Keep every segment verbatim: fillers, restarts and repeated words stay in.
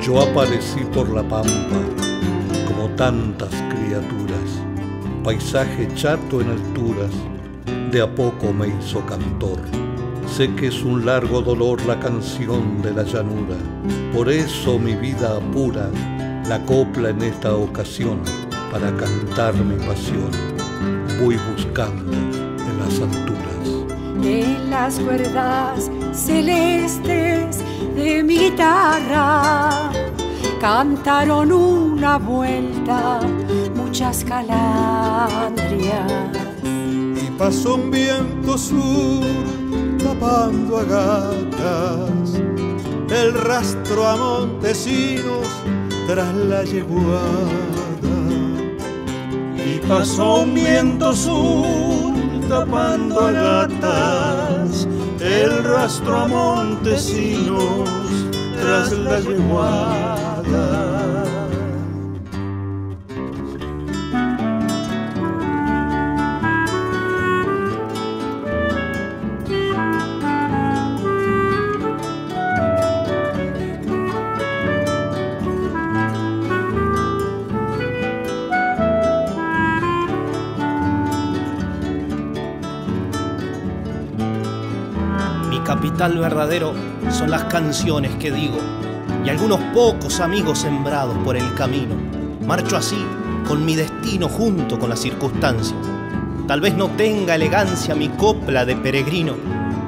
Yo aparecí por la pampa, como tantas criaturas, paisaje chato en alturas, de a poco me hizo cantor. Sé que es un largo dolor la canción de la llanura, por eso mi vida apura la copla en esta ocasión, para cantar mi pasión. Voy buscando en las alturas. En las cuerdas celestes de mi guitarra cantaron una vuelta muchas calandrias. Y pasó un viento sur tapando a gatas el rastro a Montesinos tras la yeguada. Y pasó un viento sur tapando a gatas el rastro a Montesinos tras la yeguada. Capital verdadero son las canciones que digo y algunos pocos amigos sembrados por el camino. Marcho así con mi destino junto con las circunstancias. Tal vez no tenga elegancia mi copla de peregrino,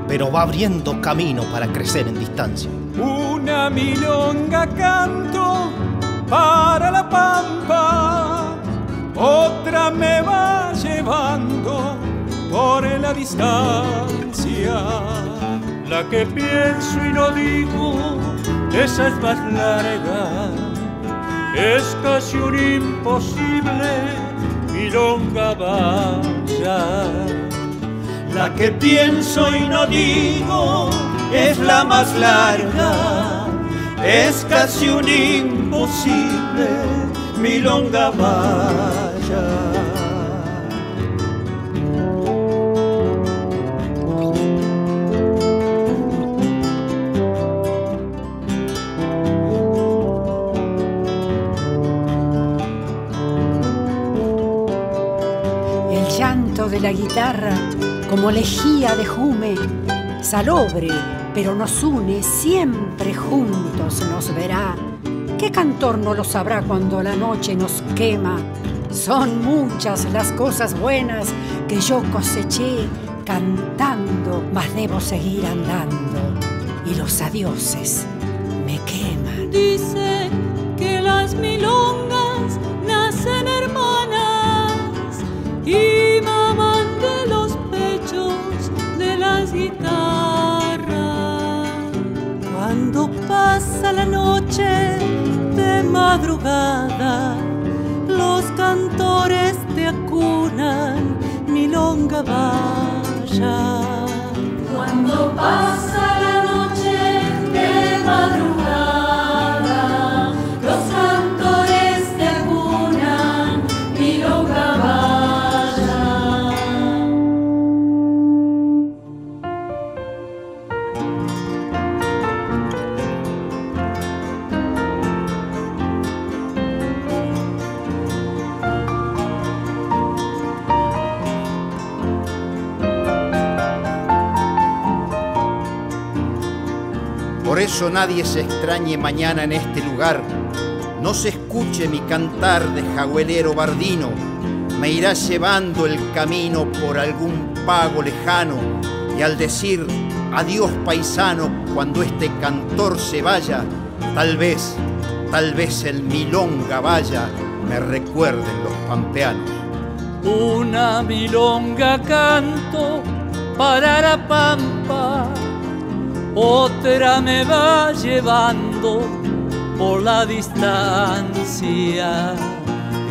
pero va abriendo camino para crecer en distancia. Una milonga canto para la pampa, otra me va llevando por la distancia. La que pienso y no digo, esa es más larga, es casi un imposible, milonga baya. La que pienso y no digo, es la más larga, es casi un imposible, milonga baya. De la guitarra, como lejía de jume, salobre, pero nos une, siempre juntos nos verá. ¿Qué cantor no lo sabrá cuando la noche nos quema? Son muchas las cosas buenas que yo coseché cantando, mas debo seguir andando y los adioses me queman. Dice que las milongas nacen hermanas y guitarra. Cuando pasa la noche de madrugada, los cantores te acunan, milonga baya. Cuando pasa la noche de madrugada, los cantores te acunan, milonga baya. Por eso nadie se extrañe mañana en este lugar, no se escuche mi cantar de jagüelero bardino, me irá llevando el camino por algún pago lejano, y al decir adiós paisano cuando este cantor se vaya, tal vez, tal vez el milonga baya me recuerden los pampeanos. Una milonga canto para la pampa, otra me va llevando por la distancia.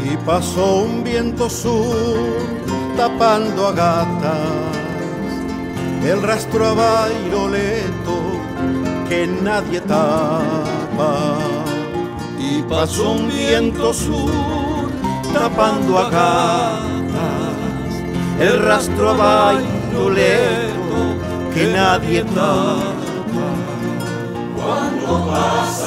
Y pasó un viento sur tapando a gatas el rastro a bairoleto que nadie tapa. Y y pasó un viento sur tapando a gatas el rastro a bailolero que nadie tapa cuando pasa.